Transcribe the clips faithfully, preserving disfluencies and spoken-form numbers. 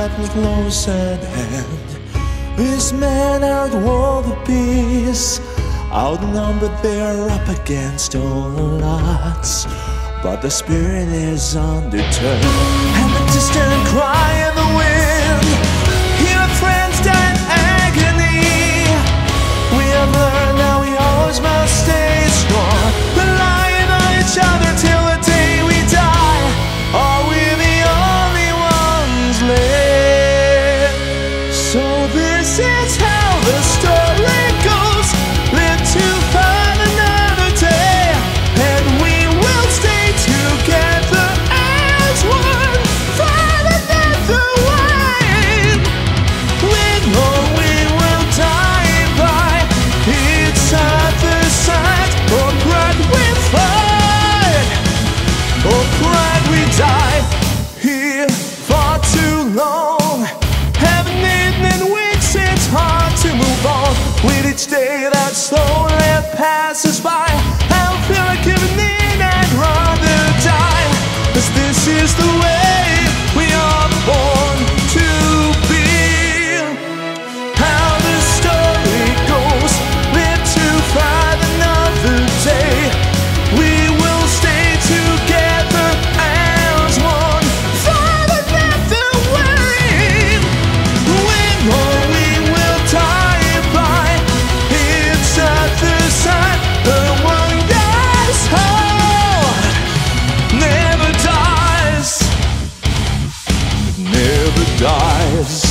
what was close at hand. This man outwore the peace, outnumbered, they're up against all odds, but the spirit is undeterred. And the distant cry in the wind, hear friends die in agony. We have learned that we always must stay strong, relying on each other till the day we die. Are we the only ones left? So this is how the story goes. Live to find another day, and we will stay together as one. Find another way, we know we will die by each other's side. Oh, pride we fight, oh, pride we die. Here for too long, haven't eaten in weeks, it's hard to move on. With each day that slowly passes by, I'll feel like giving in and rather die. 'Cause this is the way we are born to be. How the story goes, live to fight another day. We will stay together as one, find another way. We know we will die by each other's side. The one that's hard never dies, never dies.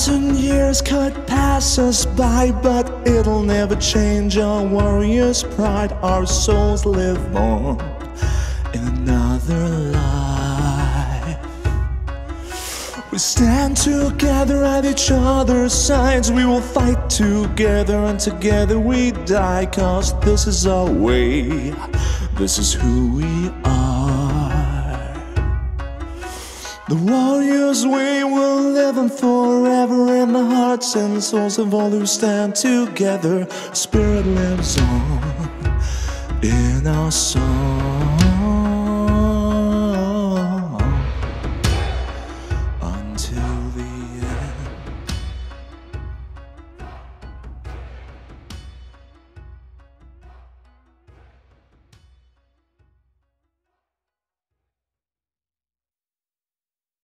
thousand years could pass us by, but it'll never change our warrior's pride. Our souls live on in another life. We stand together at each other's sides. We will fight together and together we die. 'Cause this is our way, this is who we are. The warrior's way will live on forever in the hearts and souls of all who stand together. Spirit lives on in our song.